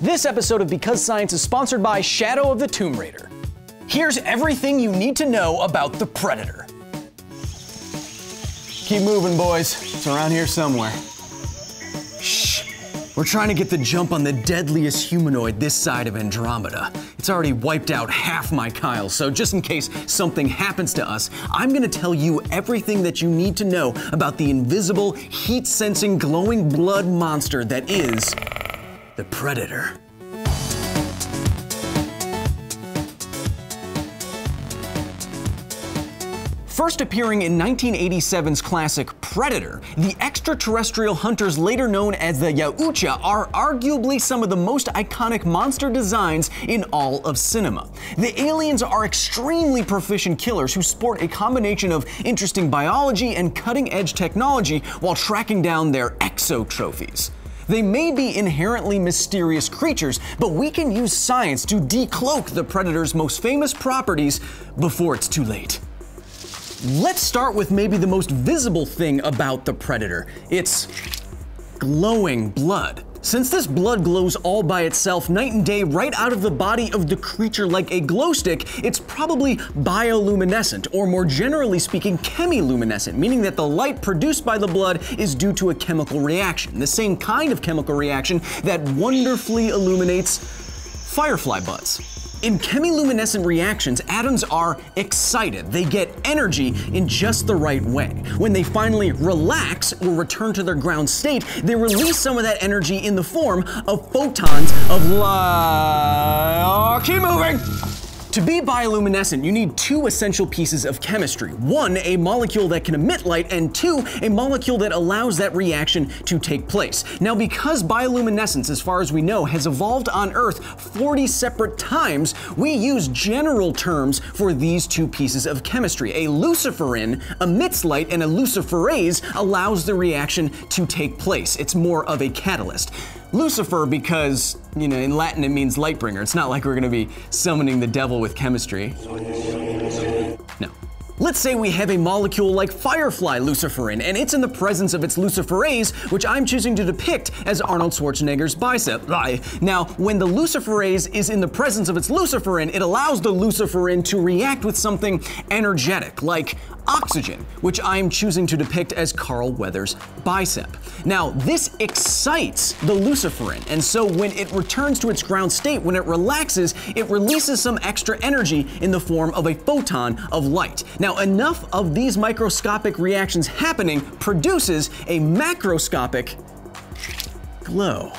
This episode of Because Science is sponsored by Shadow of the Tomb Raider. Here's everything you need to know about the Predator. Keep moving, boys. It's around here somewhere. Shh. We're trying to get the jump on the deadliest humanoid this side of Andromeda. It's already wiped out half my Kyle, so just in case something happens to us, I'm gonna tell you everything that you need to know about the invisible, heat-sensing, glowing blood monster that is the Predator. First appearing in 1987's classic Predator, the extraterrestrial hunters later known as the Yautja are arguably some of the most iconic monster designs in all of cinema. The aliens are extremely proficient killers who sport a combination of interesting biology and cutting-edge technology while tracking down their exo-trophies. They may be inherently mysterious creatures, but we can use science to decloak the Predator's most famous properties before it's too late. Let's start with maybe the most visible thing about the Predator. It's glowing blood. Since this blood glows all by itself night and day right out of the body of the creature like a glow stick, it's probably bioluminescent, or more generally speaking, chemiluminescent, meaning that the light produced by the blood is due to a chemical reaction, the same kind of chemical reaction that wonderfully illuminates firefly buds. In chemiluminescent reactions, atoms are excited. They get energy in just the right way. When they finally relax or return to their ground state, they release some of that energy in the form of photons of light. Oh, keep moving! To be bioluminescent, you need two essential pieces of chemistry. One, a molecule that can emit light, and two, a molecule that allows that reaction to take place. Now, because bioluminescence, as far as we know, has evolved on Earth 40 separate times, we use general terms for these two pieces of chemistry. A luciferin emits light, and a luciferase allows the reaction to take place. It's more of a catalyst. Lucifer, because, you know, in Latin it means light bringer. It's not like we're gonna be summoning the devil with chemistry. No. Let's say we have a molecule like firefly luciferin, and it's in the presence of its luciferase, which I'm choosing to depict as Arnold Schwarzenegger's bicep. Now, when the luciferase is in the presence of its luciferin, it allows the luciferin to react with something energetic, like oxygen, which I am choosing to depict as Carl Weathers' bicep. Now, this excites the luciferin, and so when it returns to its ground state, when it relaxes, it releases some extra energy in the form of a photon of light. Now, enough of these microscopic reactions happening produces a macroscopic glow.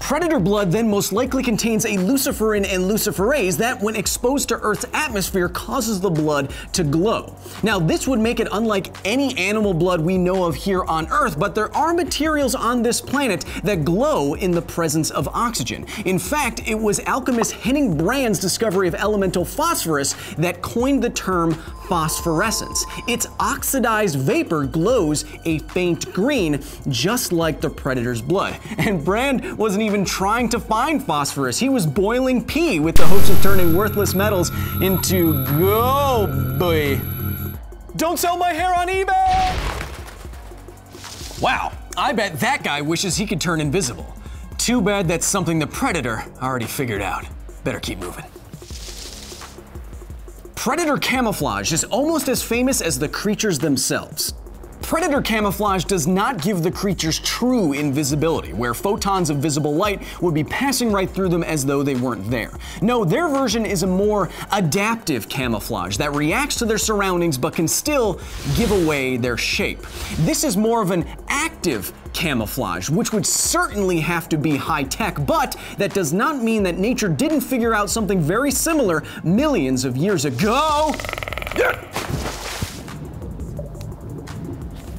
Predator blood then most likely contains a luciferin and luciferase that, when exposed to Earth's atmosphere, causes the blood to glow. Now, this would make it unlike any animal blood we know of here on Earth, but there are materials on this planet that glow in the presence of oxygen. In fact, it was alchemist Henning Brand's discovery of elemental phosphorus that coined the term phosphorescence. Its oxidized vapor glows a faint green, just like the Predator's blood. And Brand wasn't even trying to find phosphorus. He was boiling pee with the hopes of turning worthless metals into gold. Boy. Don't sell my hair on eBay! Wow, I bet that guy wishes he could turn invisible. Too bad that's something the Predator already figured out. Better keep moving. Predator camouflage is almost as famous as the creatures themselves. Predator camouflage does not give the creatures true invisibility, where photons of visible light would be passing right through them as though they weren't there. No, their version is a more adaptive camouflage that reacts to their surroundings but can still give away their shape. This is more of an active camouflage, which would certainly have to be high-tech, but that does not mean that nature didn't figure out something very similar millions of years ago.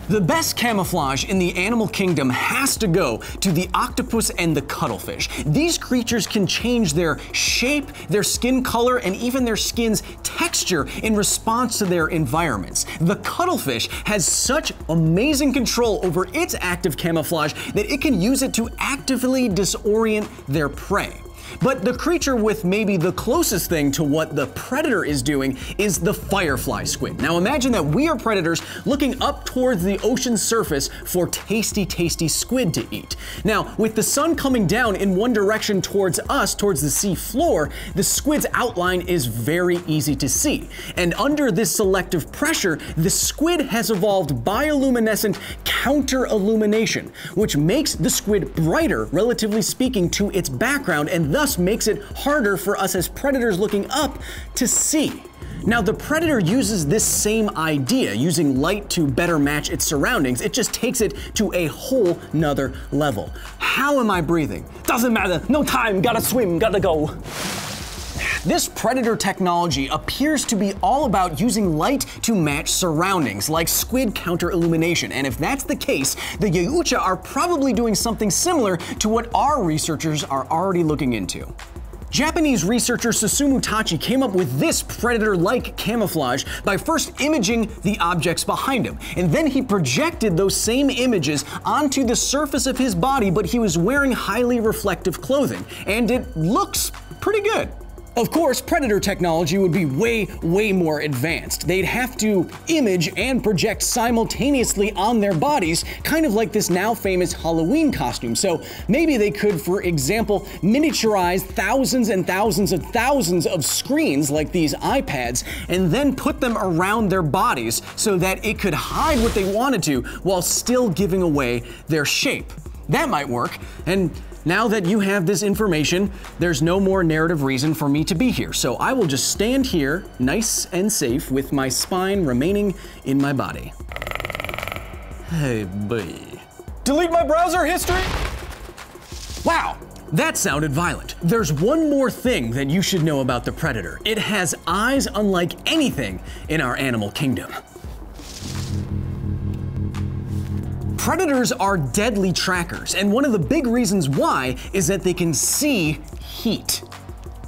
The best camouflage in the animal kingdom has to go to the octopus and the cuttlefish. These creatures can change their shape, their skin color, and even their skin's texture in response to their environments. The cuttlefish has such amazing control over its active camouflage that it can use it to actively disorient their prey. But the creature with maybe the closest thing to what the predator is doing is the firefly squid. Now imagine that we are predators looking up towards the ocean's surface for tasty, tasty squid to eat. Now, with the sun coming down in one direction towards us, towards the sea floor, the squid's outline is very easy to see. And under this selective pressure, the squid has evolved bioluminescent counter-illumination, which makes the squid brighter, relatively speaking, to its background, and thus makes it harder for us as predators looking up to see. Now, the predator uses this same idea, using light to better match its surroundings. It just takes it to a whole nother level. How am I breathing? Doesn't matter, no time, gotta swim, gotta go. This predator technology appears to be all about using light to match surroundings, like squid counter-illumination. And if that's the case, the Yautja are probably doing something similar to what our researchers are already looking into. Japanese researcher Susumu Tachi came up with this predator-like camouflage by first imaging the objects behind him, and then he projected those same images onto the surface of his body, but he was wearing highly reflective clothing, and it looks pretty good. Of course, predator technology would be way, way more advanced. They'd have to image and project simultaneously on their bodies, kind of like this now famous Halloween costume. So maybe they could, for example, miniaturize thousands and thousands of screens like these iPads and then put them around their bodies so that it could hide what they wanted to while still giving away their shape. That might work. And now that you have this information, there's no more narrative reason for me to be here. So I will just stand here, nice and safe, with my spine remaining in my body. Hey, boy. Delete my browser history? Wow. That sounded violent. There's one more thing that you should know about the predator. It has eyes unlike anything in our animal kingdom. Predators are deadly trackers, and one of the big reasons why is that they can see heat.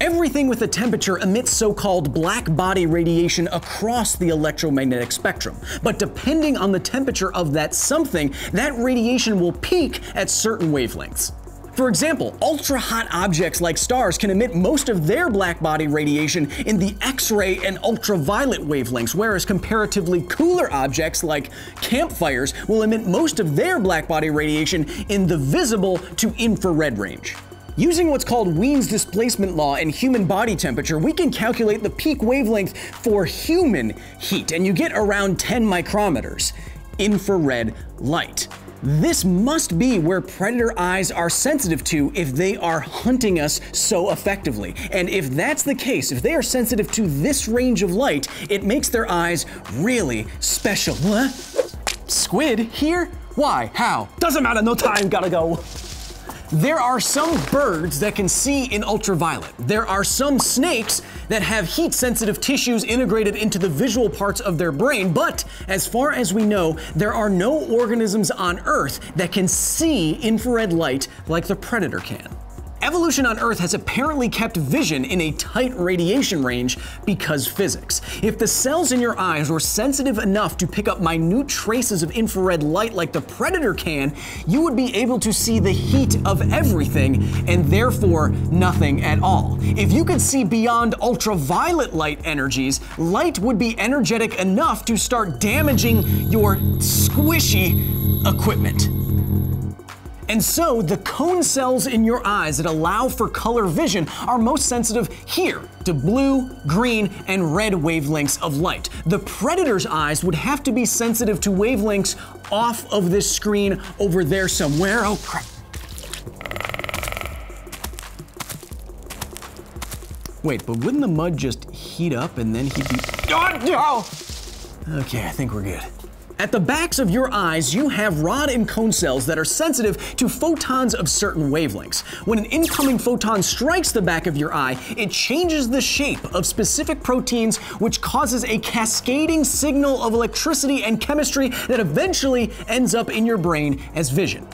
Everything with a temperature emits so-called black body radiation across the electromagnetic spectrum. But depending on the temperature of that something, that radiation will peak at certain wavelengths. For example, ultra-hot objects like stars can emit most of their black body radiation in the X-ray and ultraviolet wavelengths, whereas comparatively cooler objects like campfires will emit most of their black body radiation in the visible to infrared range. Using what's called Wien's Displacement Law and human body temperature, we can calculate the peak wavelength for human heat, and you get around 10 micrometers, infrared light. This must be where predator eyes are sensitive to if they are hunting us so effectively. And if that's the case, if they are sensitive to this range of light, it makes their eyes really special. What? Squid here? Why? How? Doesn't matter, no time, gotta go. There are some birds that can see in ultraviolet. There are some snakes that have heat-sensitive tissues integrated into the visual parts of their brain, but as far as we know, there are no organisms on Earth that can see infrared light like the predator can. Evolution on Earth has apparently kept vision in a tight radiation range because physics. If the cells in your eyes were sensitive enough to pick up minute traces of infrared light like the predator can, you would be able to see the heat of everything and therefore nothing at all. If you could see beyond ultraviolet light energies, light would be energetic enough to start damaging your squishy equipment. And so the cone cells in your eyes that allow for color vision are most sensitive here to blue, green, and red wavelengths of light. The predator's eyes would have to be sensitive to wavelengths off of this screen over there somewhere. Oh crap. Wait, but wouldn't the mud just heat up and then he'd be... Oh, no! Okay, I think we're good. At the backs of your eyes, you have rod and cone cells that are sensitive to photons of certain wavelengths. When an incoming photon strikes the back of your eye, it changes the shape of specific proteins, which causes a cascading signal of electricity and chemistry that eventually ends up in your brain as vision.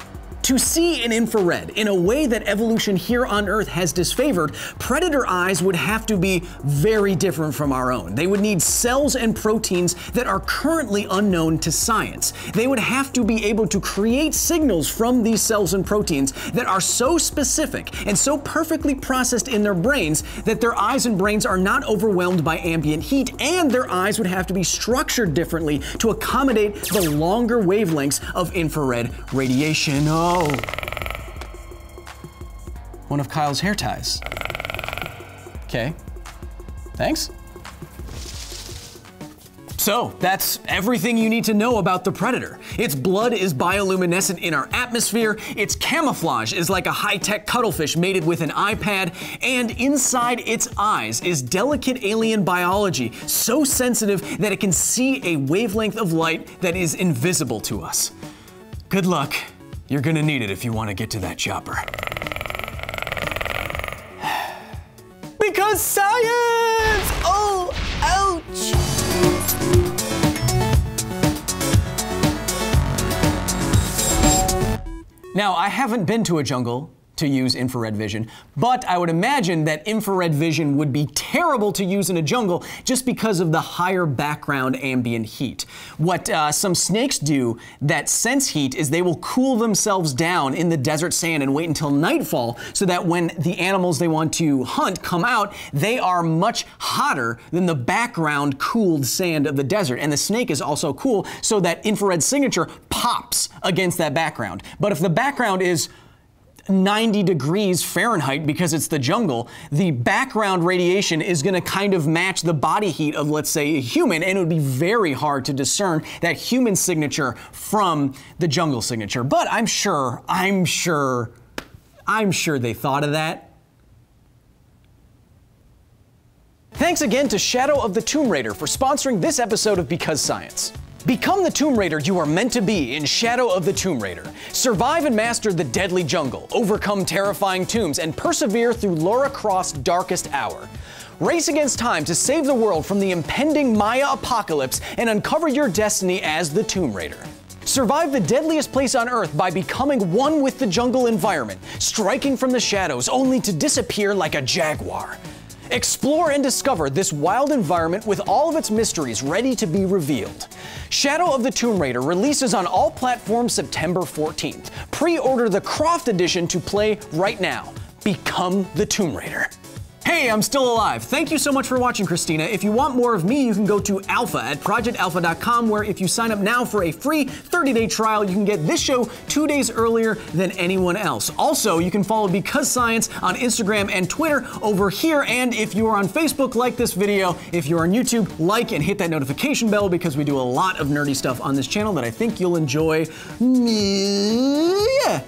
To see in infrared in a way that evolution here on Earth has disfavored, predator eyes would have to be very different from our own. They would need cells and proteins that are currently unknown to science. They would have to be able to create signals from these cells and proteins that are so specific and so perfectly processed in their brains that their eyes and brains are not overwhelmed by ambient heat, and their eyes would have to be structured differently to accommodate the longer wavelengths of infrared radiation. Oh, one of Kyle's hair ties. Okay, thanks. So that's everything you need to know about the predator. Its blood is bioluminescent in our atmosphere, its camouflage is like a high-tech cuttlefish mated with an iPad, and inside its eyes is delicate alien biology so sensitive that it can see a wavelength of light that is invisible to us. Good luck. You're gonna need it if you wanna get to that chopper. Because Science! Oh, ouch! Now, I haven't been to a jungle to use infrared vision, but I would imagine that infrared vision would be terrible to use in a jungle just because of the higher background ambient heat. What some snakes do that sense heat is they will cool themselves down in the desert sand and wait until nightfall so that when the animals they want to hunt come out, they are much hotter than the background cooled sand of the desert. And the snake is also cool, so that infrared signature pops against that background. But if the background is 90 degrees Fahrenheit because it's the jungle, the background radiation is going to kind of match the body heat of, let's say, a human, and it would be very hard to discern that human signature from the jungle signature. But I'm sure they thought of that. Thanks again to Shadow of the Tomb Raider for sponsoring this episode of Because Science. Become the Tomb Raider you are meant to be in Shadow of the Tomb Raider. Survive and master the deadly jungle, overcome terrifying tombs, and persevere through Lara Croft's darkest hour. Race against time to save the world from the impending Maya apocalypse and uncover your destiny as the Tomb Raider. Survive the deadliest place on Earth by becoming one with the jungle environment, striking from the shadows only to disappear like a jaguar. Explore and discover this wild environment with all of its mysteries ready to be revealed. Shadow of the Tomb Raider releases on all platforms September 14th. Pre-order the Croft edition to play right now. Become the Tomb Raider. Hey, I'm still alive. Thank you so much for watching, Christina. If you want more of me, you can go to Alpha at ProjectAlpha.com, where if you sign up now for a free 30-day trial, you can get this show 2 days earlier than anyone else. Also, you can follow Because Science on Instagram and Twitter over here, and if you are on Facebook, like this video. If you're on YouTube, like and hit that notification bell, because we do a lot of nerdy stuff on this channel that I think you'll enjoy. Yeah.